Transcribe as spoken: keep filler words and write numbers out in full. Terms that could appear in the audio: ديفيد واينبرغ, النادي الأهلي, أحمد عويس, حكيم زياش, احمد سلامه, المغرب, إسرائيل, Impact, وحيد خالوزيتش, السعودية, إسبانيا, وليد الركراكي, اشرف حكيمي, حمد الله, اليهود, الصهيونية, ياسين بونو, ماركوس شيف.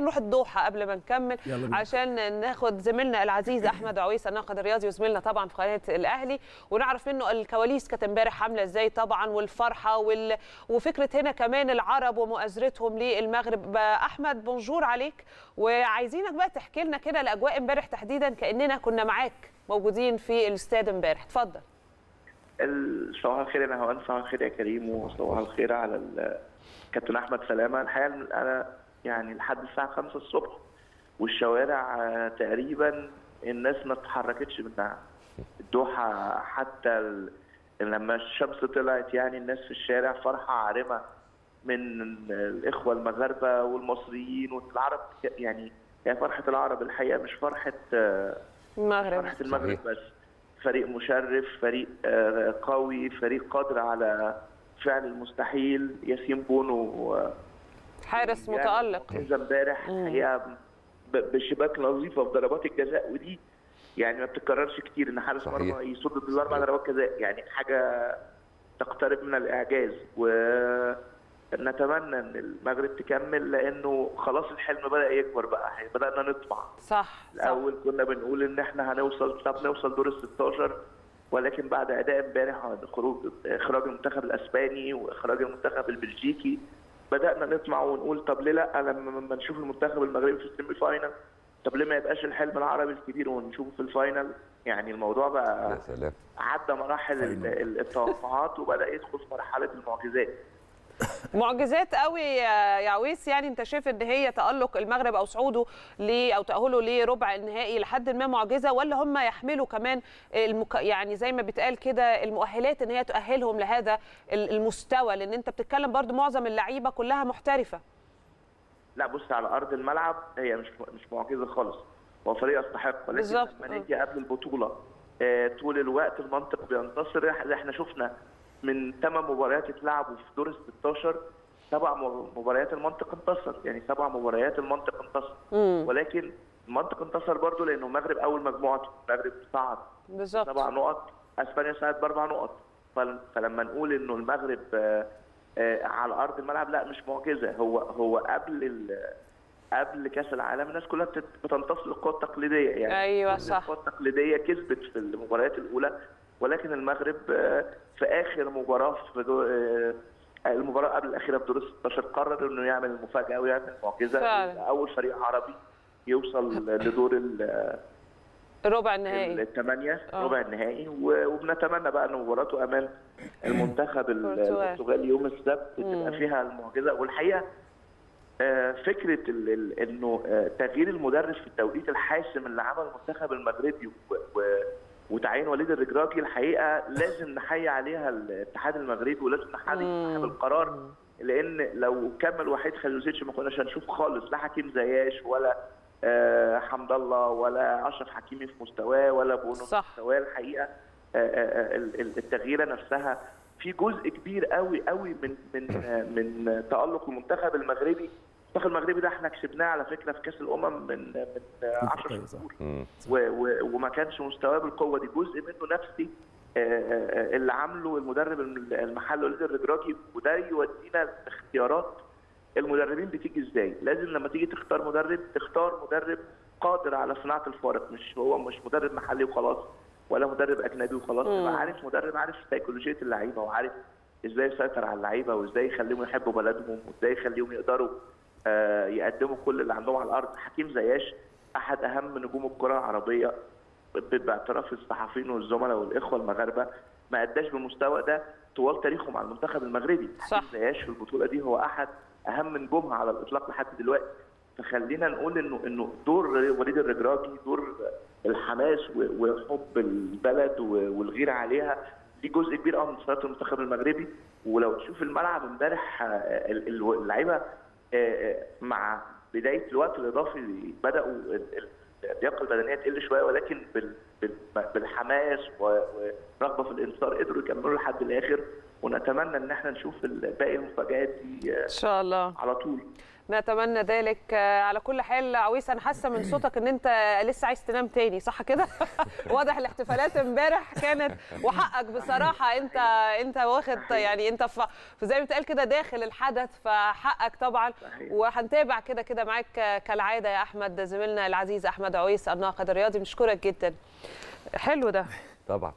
نروح الدوحه قبل ما نكمل عشان ناخد زميلنا العزيز احمد عويس الناقد الرياضي وزميلنا طبعا في قناه الاهلي، ونعرف منه الكواليس كانت امبارح عامله ازاي طبعا، والفرحه وال... وفكره هنا كمان العرب ومؤازرتهم للمغرب. احمد بونجور عليك، وعايزينك بقى تحكي لنا كده الاجواء امبارح تحديدا كاننا كنا معاك موجودين في الاستاد امبارح، اتفضل. صباح الخير يا نهوان، صباح الخير يا كريم، وصباح الخير على الكابتن احمد سلامه. الحقيقه انا يعني لحد الساعه خمسة الصبح والشوارع تقريبا الناس ما اتحركتش منها. الدوحه حتى لما الشمس طلعت يعني الناس في الشارع فرحه عارمه من الاخوه المغاربه والمصريين والعرب، يعني هي فرحه العرب الحقيقه، مش فرحه المغرب، فرحه المغرب بس. فريق مشرف، فريق قوي، فريق قادر على فعل المستحيل. ياسين بونو حارس يعني متألق امبارح الحقيقه بشباك نظيفه بضربات الجزاء، ودي يعني ما بتتكررش كتير ان حارس مرمى يصد بالاربع ضربات جزاء، يعني حاجه تقترب من الاعجاز. ونتمنى ان المغرب تكمل لانه خلاص الحلم بدا يكبر بقى، بدانا نطمع. صح، الاول كنا بنقول ان احنا هنوصل، طب نوصل دور ال ستاشر، ولكن بعد اداء امبارح وخروج اخراج المنتخب الاسباني واخراج المنتخب البلجيكي بدأنا نطمع ونقول طب ليه لا، لما نشوف المنتخب المغربي في السيمي فاينال، طب ليه ما يبقاش الحلم العربي الكبير ونشوفه في الفاينال. يعني الموضوع بقى عدى مراحل التوقعات وبدأ يدخل في مرحلة المعجزات. معجزات قوي يا عويس، يعني انت شايف ان هي تألق المغرب او صعوده ليه او تأهله لربع النهائي لحد ما معجزه، ولا هم يحملوا كمان المك... يعني زي ما بيتقال كده المؤهلات ان هي تؤهلهم لهذا المستوى، لان انت بتتكلم برضو معظم اللعيبه كلها محترفه. لا بص، على ارض الملعب هي مش مش معجزه خالص، هو فريق يستحق، ولكن لما نيجي قبل البطوله طول الوقت المنطق بينتصر. احنا شفنا من ثمان مباريات اتلعبوا في دور ال ستاشر سبع مباريات المنطق انتصر، يعني سبع مباريات المنطق انتصر، ولكن المنطق انتصر برضه لانه المغرب اول مجموعته، المغرب صعد سبع نقط، اسبانيا صعدت باربع نقط، فلما نقول انه المغرب آآ آآ على ارض الملعب لا مش معجزه، هو هو قبل قبل كاس العالم الناس كلها بتنتصر للقوى التقليديه، يعني ايوه صح، القوى التقليديه كسبت في المباريات الاولى، ولكن المغرب في اخر مباراه في دو... المباراه قبل الاخيره في دور ال ستاشر قرر انه يعمل المفاجاه ويعمل معجزه، اول فريق عربي يوصل لدور ال ربع النهائي الثمانيه ربع النهائي. وبنتمنى بقى ان مباراته امام المنتخب البرتغالي يوم السبت تبقى فيها المعجزه. والحقيقه فكره انه تغيير المدرب في التوقيت الحاسم اللي عمل المنتخب المغربي و وتعيين وليد الركراكي الحقيقه لازم نحيي عليها الاتحاد المغربي، ولازم نحيي صاحب القرار، لان لو كمل وحيد خالوزيتش ما كناش هنشوف خالص لا حكيم زياش ولا آه حمد الله ولا اشرف حكيمي في مستواه ولا بونو في مستواه. الحقيقه التغييره نفسها في جزء كبير قوي قوي من من من تالق المنتخب المغربي. المنتخب المغربي ده احنا كسبناه على فكره في كاس الامم من من عشر شهور وما كانش مستواه بالقوه دي، جزء منه نفسي اللي عامله المدرب المحلي وليد الركراكي، وده يودينا اختيارات المدربين بتيجي ازاي. لازم لما تيجي تختار مدرب تختار مدرب قادر على صناعه الفارق، مش هو مش مدرب محلي وخلاص ولا مدرب اجنبي وخلاص، تبقى عارف مدرب عارف سيكولوجيه اللعيبه وعارف ازاي يسيطر على اللعيبه وازاي يخليهم يحبوا بلدهم وازاي يخليهم يقدروا يقدموا كل اللي عندهم على الارض. حكيم زياش احد اهم نجوم الكره العربيه باعتراف الصحفيين والزملاء والاخوه المغاربه، ما اداش بالمستوى ده طوال تاريخه مع المنتخب المغربي. صح. حكيم زياش في البطوله دي هو احد اهم نجومها على الاطلاق لحد دلوقتي، فخلينا نقول انه انه دور وليد الركراكي، دور الحماس وحب البلد والغير عليها، دي جزء كبير قوي من صناعه المنتخب المغربي. ولو تشوف الملعب امبارح اللعيبه مع بدايه الوقت الاضافي بداوا اللياقه البدنيه تقل شويه، ولكن بالحماس ورغبه في الانتصار قدروا يكملوا لحد الاخر، ونتمنى ان احنا نشوف باقي المفاجآت دي ان شاء الله على طول. نتمنى ذلك. على كل حال عويس، انا حاسه من صوتك ان انت لسه عايز تنام تاني، صح كده؟ واضح الاحتفالات امبارح كانت، وحقك بصراحه، انت انت واخد يعني انت في زي ما بيتقال كده داخل الحدث، فحقك طبعا. وهنتابع كده كده معاك كالعاده يا احمد. زميلنا العزيز احمد عويس الناقد الرياضي، مشكورك جدا. حلو ده طبعا.